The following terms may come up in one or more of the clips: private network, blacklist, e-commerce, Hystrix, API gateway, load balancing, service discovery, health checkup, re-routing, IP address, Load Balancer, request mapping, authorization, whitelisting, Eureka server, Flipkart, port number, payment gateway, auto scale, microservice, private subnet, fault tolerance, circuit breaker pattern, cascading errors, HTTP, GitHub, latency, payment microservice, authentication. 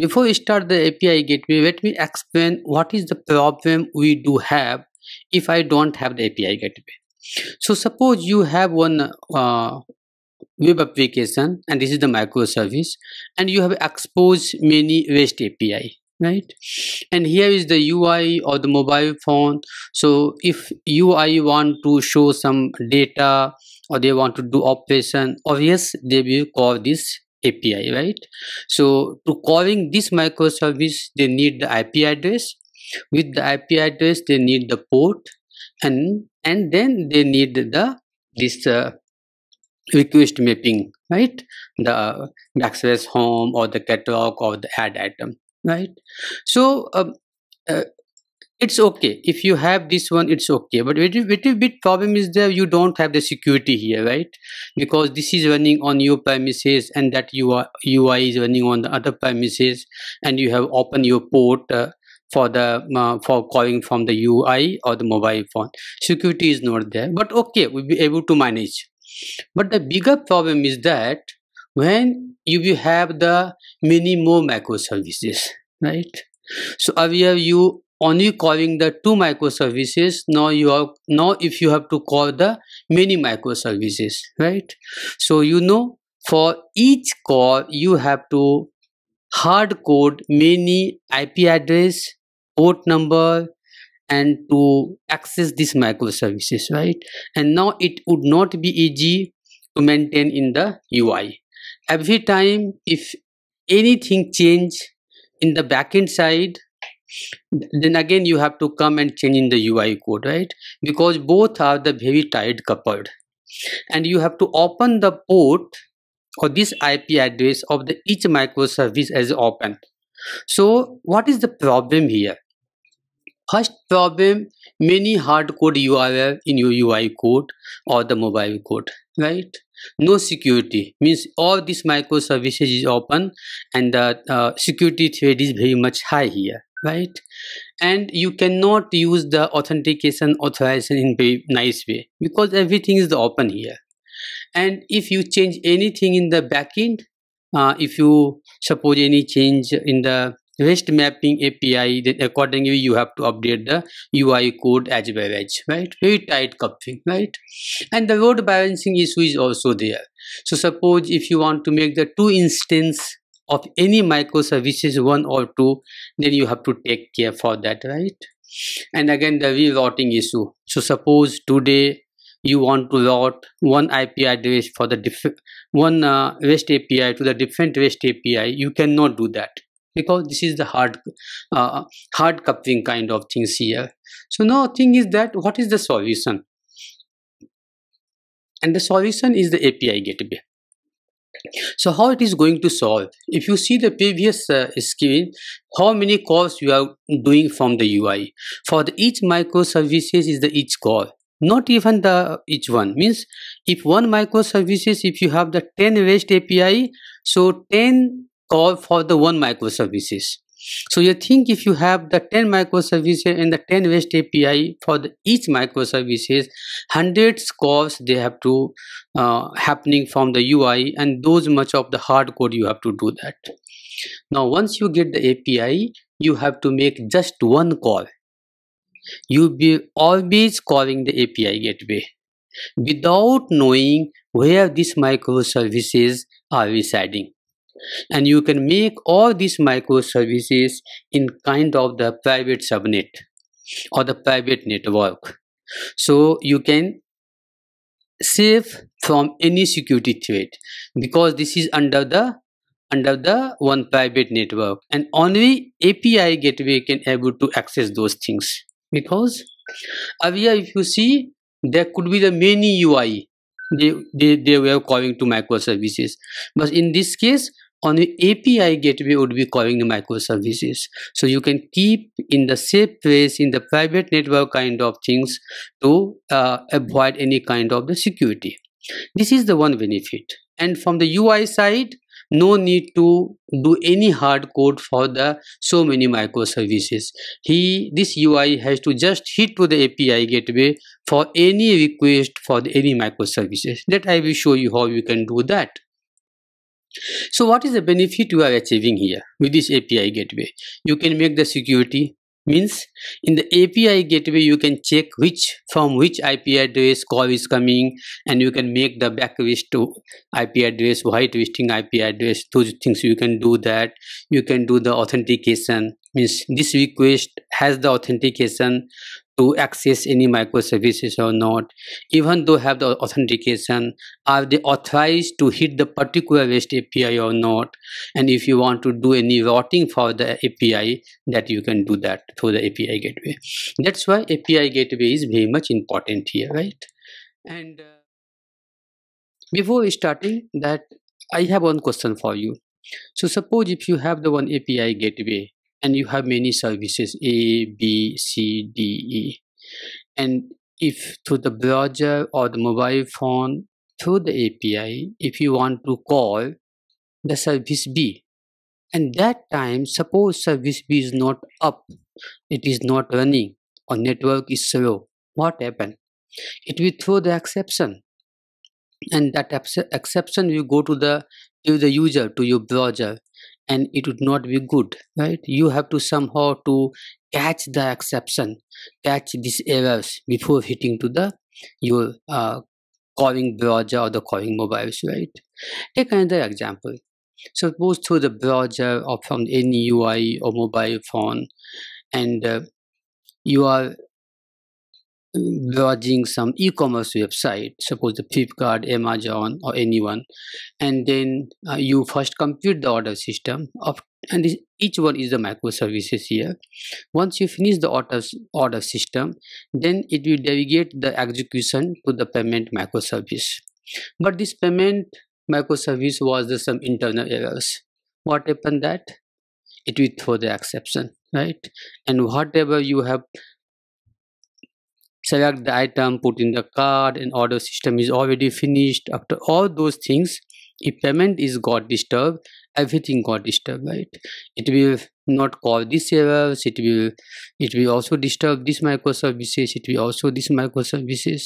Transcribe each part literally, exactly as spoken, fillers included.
before we start the A P I gateway, let me explain what is the problem we do have if I don't have the A P I gateway. So suppose you have one uh, web application, and this is the microservice, and you have exposed many REST A P I, right? And here is the U I or the mobile phone. So if U I want to show some data or they want to do operation, obvious they will call this A P I, right? So to calling this microservice, they need the I P address. With the I P address, they need the port, and and then they need the this uh, request mapping, right? The backslash home or the catalog or the add item, right? So uh, uh, it's okay if you have this one, it's okay, but little, little bit problem is there, you don't have the security here, right? Because this is running on your premises and that U I is running on the other premises, and you have opened your port uh, for the uh, for calling from the U I or the mobile phone. Security is not there, but okay, we'll be able to manage. But the bigger problem is that when you will have the many more microservices, right? So earlier you only calling the two microservices, now you are now if you have to call the many microservices, right? So you know, for each call you have to hard code many I P address, port number, and to access these microservices, right? And now it would not be easy to maintain in the U I. Every time if anything change in the backend side, then again you have to come and change in the U I code, right? Because both are the very tight coupled, and you have to open the port or this I P address of the each microservice as open. So what is the problem here? First problem, many hard-code U R L in your U I code or the mobile code, right? No security, means all these microservices is open, and the uh, security threat is very much high here, right? And you cannot use the authentication authorization in very nice way, because everything is open here. And if you change anything in the backend, uh, if you suppose any change in the REST mapping A P I, then accordingly you have to update the U I code as well as, right? Very tight coupling, right? And the load balancing issue is also there. So suppose if you want to make the two instance of any microservices, one or two, then you have to take care for that, right? And again the re-routing issue. So suppose today you want to route one I P address for the different one uh, REST A P I to the different REST A P I, you cannot do that, because this is the hard uh, hard coupling kind of things here. So now thing is that what is the solution? And the solution is the A P I gateway. So how it is going to solve? If you see the previous uh, screen, how many calls you are doing from the U I. For the each microservices is the each call, not even the each one. Means if one microservices, if you have the ten REST A P I, so ten call for the one microservices. So you think if you have the ten microservices and the ten REST A P I for the each microservices, hundreds calls they have to uh, happening from the U I, and those much of the hard code you have to do that. Now once you get the A P I, you have to make just one call. You will always calling the A P I gateway without knowing where these microservices are residing. And you can make all these microservices in kind of the private subnet or the private network. So you can save from any security threat, because this is under the under the one private network, and only A P I gateway can able to access those things. Because earlier if you see, there could be the many U I they, they, they were calling to microservices, but in this case only A P I gateway would be calling the microservices. So you can keep in the safe place in the private network kind of things to uh, avoid any kind of the security. This is the one benefit. And from the U I side, no need to do any hard code for the so many microservices. He, this U I has to just hit to the A P I gateway for any request for the, any microservices. That I will show you how you can do that. So what is the benefit you are achieving here with this A P I gateway? You can make the security, means in the A P I gateway you can check which from which I P address call is coming, and you can make the blacklist to I P address, whitelisting I P address, those things you can do that. You can do the authentication, means this request has the authentication to access any microservices or not. Even though have the authentication, are they authorized to hit the particular REST A P I or not? And if you want to do any routing for the A P I, that you can do that through the A P I gateway. That's why A P I gateway is very much important here, right? And uh, before starting that, I have one question for you. So suppose if you have the one A P I gateway, and you have many services A, B, C, D, E. And if through the browser or the mobile phone, through the A P I, if you want to call the service B, and that time suppose service B is not up, it is not running, or network is slow, what happened? It will throw the exception, and that exception will go to the, to the user, to your browser. And it would not be good, right? You have to somehow to catch the exception, catch these errors before hitting to the your uh, calling browser or the calling mobiles, right? Take another example. Suppose through the browser or from any U I or mobile phone, and uh, you are browsing some e-commerce website, suppose the Flipkart, Amazon or anyone, and then uh, you first compute the order system of, and this, each one is the microservices here. Once you finish the order, order system, then it will delegate the execution to the payment microservice. But this payment microservice was the, some internal errors. What happened that? It will throw the exception, right? And whatever you have select the item, put in the card, and order system is already finished. After all those things, if payment is got disturbed, everything got disturbed, right? It will not call these errors, it will it will also disturb these microservices, it will also these microservices.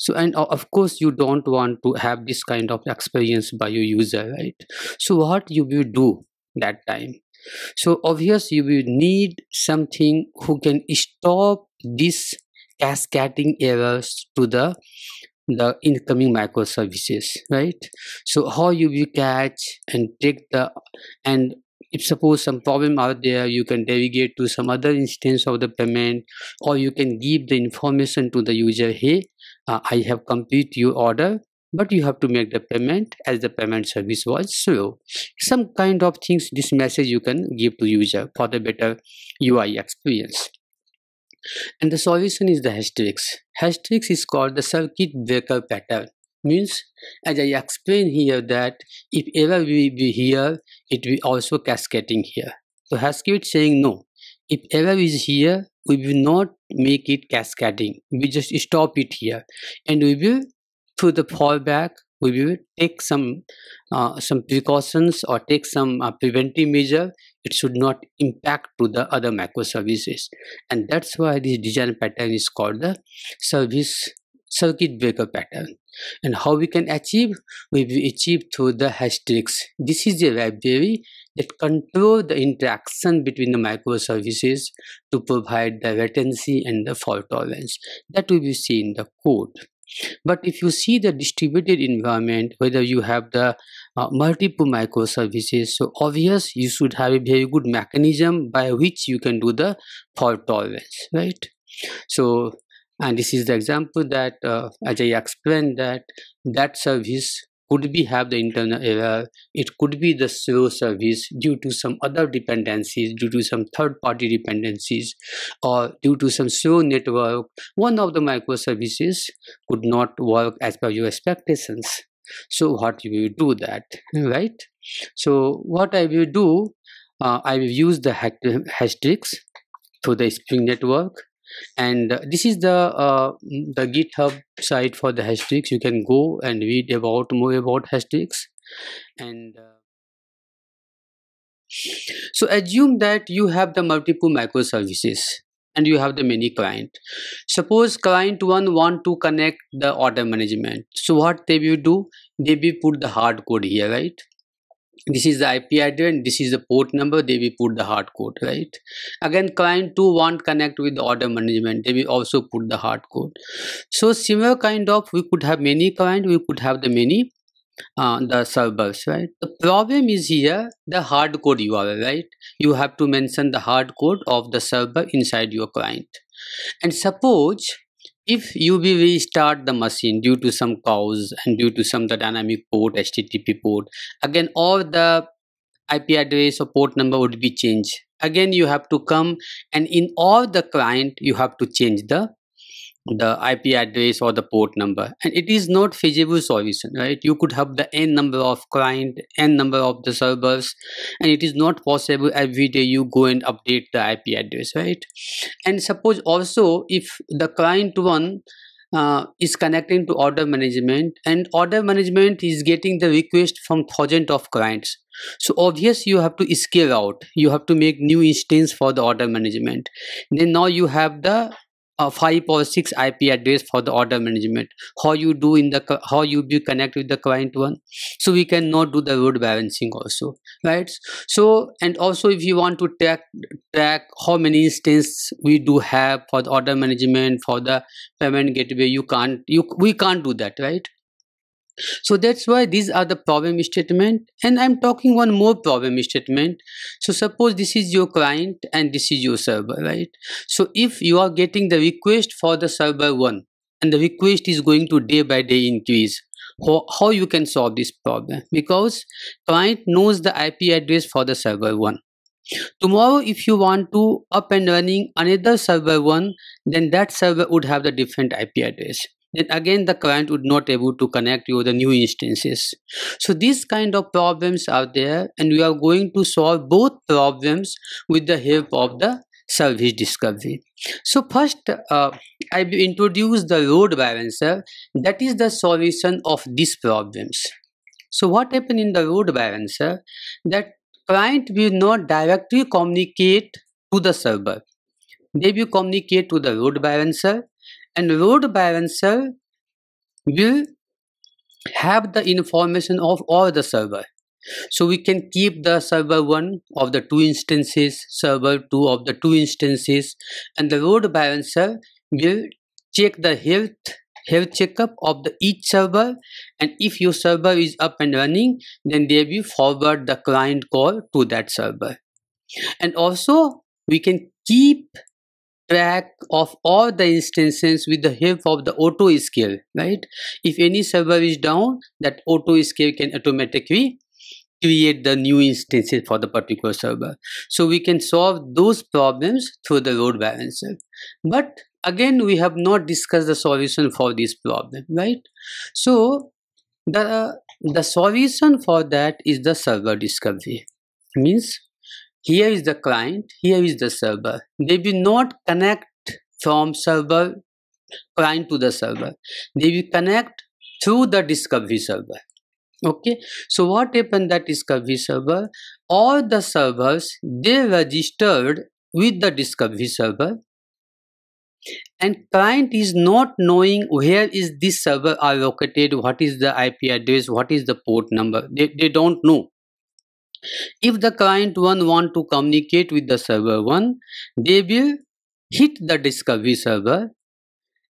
So, and of course, you don't want to have this kind of experience by your user, right? So what you will do that time? So obviously, you will need something who can stop this cascading errors to the the incoming microservices, right? So how you will catch and take the, and if suppose some problem are there, you can delegate to some other instance of the payment, or you can give the information to the user, hey, uh, I have complete your order, but you have to make the payment as the payment service was slow. Some kind of things, this message you can give to user for the better U I experience. And the solution is the Hystrix. Hystrix is called the circuit breaker pattern. Means, as I explained here, that if error will be here, it will also cascading here. So Hystrix saying no. If error is here, we will not make it cascading. We just stop it here, and we will through the fallback, we will take some uh, some precautions or take some uh, preventive measure. It should not impact to the other microservices, and that's why this design pattern is called the service circuit breaker pattern. And how we can achieve? We will achieve through the Hystrix. This is a library that control the interaction between the microservices to provide the latency and the fault tolerance. That we will see in the code. But if you see the distributed environment, whether you have the uh, multiple microservices, so obvious you should have a very good mechanism by which you can do the fault tolerance, right? So, and this is the example that uh, as I explained, that that service could be have the internal error, it could be the slow service due to some other dependencies, due to some third party dependencies, or due to some slow network, one of the microservices could not work as per your expectations. So what you will do that, right? So what I will do, uh, I will use the Hystrix through the Spring Network. And uh, this is the uh, the GitHub site for the Hystrix. You can go and read about more about Hystrix. And uh, so assume that you have the multiple microservices and you have the many client. Suppose client one want to connect the order management. So what they will do? They will put the hard code here, right? This is the I P address, and this is the port number. They will put the hard code, right? Again, client two want connect with the order management. They will also put the hard code. So similar kind of, we could have many client, we could have the many uh, the servers, right? The problem is here the hard code U R L, right? You have to mention the hard code of the server inside your client. And suppose if you will restart the machine due to some cause and due to some the dynamic port, H T T P port, again all the I P address or port number would be changed. Again, you have to come and in all the client, you have to change the the I P address or the port number, and it is not feasible solution, right? You could have the n number of client, n number of the servers, and it is not possible every day you go and update the I P address, right? And suppose also if the client one uh, is connecting to order management, and order management is getting the request from thousands of clients. So obvious you have to scale out, you have to make new instance for the order management. Then now you have the Uh, five or six I P address for the order management. How you do in the how you be connect with the client one? So we cannot do the load balancing also, right? So and also if you want to track track how many instances we do have for the order management, for the payment gateway, you can't you we can't do that, right? So that's why these are the problem statement. And I'm talking one more problem statement. So suppose this is your client and this is your server, right? So if you are getting the request for the server one and the request is going to day by day increase, how, how you can solve this problem? Because client knows the I P address for the server one. Tomorrow if you want to up and running another server one, then that server would have the different I P address. Then again the client would not able to connect you the new instances. So these kind of problems are there, and we are going to solve both problems with the help of the service discovery. So first uh, I will introduce the load balancer, that is the solution of these problems. So what happened in the load balancer, that client will not directly communicate to the server. They will communicate to the load balancer, and load balancer will have the information of all the server. So we can keep the server one of the two instances, server two of the two instances, and the load balancer will check the health health checkup of the each server, and if your server is up and running, then they will forward the client call to that server. And also we can keep track of all the instances with the help of the auto scale, right? If any server is down, that auto scale can automatically create the new instances for the particular server. So we can solve those problems through the load balancer. But again, we have not discussed the solution for this problem, right? So the, the solution for that is the server discovery. Means here is the client, here is the server. They will not connect from server client to the server. They will connect through the discovery server. Okay. So what happened that discovery server? All the servers, they registered with the discovery server, and client is not knowing where is this server are located, what is the I P address, what is the port number. They, they don't know. If the client one want to communicate with the server one, they will hit the discovery server,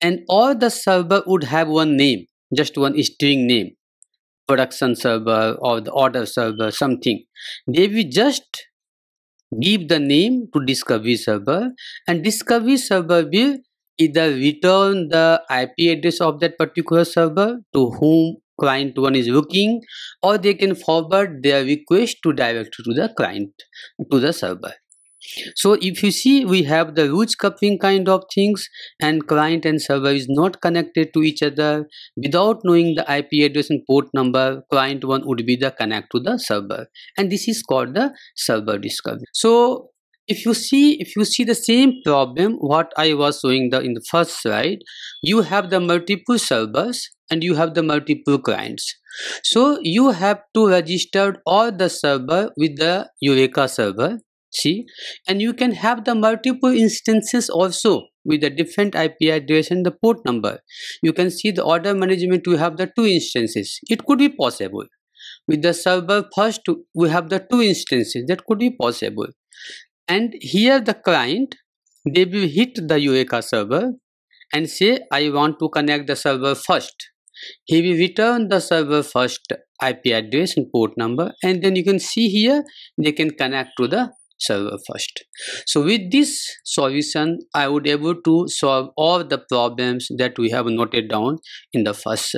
and all the server would have one name, just one string name, production server or the order server, something. They will just give the name to discovery server, and discovery server will either return the I P address of that particular server to whom client one is looking, or they can forward their request to directly to the client, to the server. So if you see, we have the loose coupling kind of things, and client and server is not connected to each other. Without knowing the I P address and port number, client one would be the connect to the server, and this is called the server discovery. So if you see, if you see the same problem what I was showing the in the first slide, you have the multiple servers and you have the multiple clients. So you have to register all the server with the Eureka server, see, and you can have the multiple instances also with the different I P address and the port number. You can see the order management, you have the two instances. It could be possible. with the server first we have the two instances that could be possible. And here the client, they will hit the Eureka server and say, I want to connect the server first. He will return the server first I P address and port number, and then you can see here they can connect to the server first. So with this solution, I would be able to solve all the problems that we have noted down in the first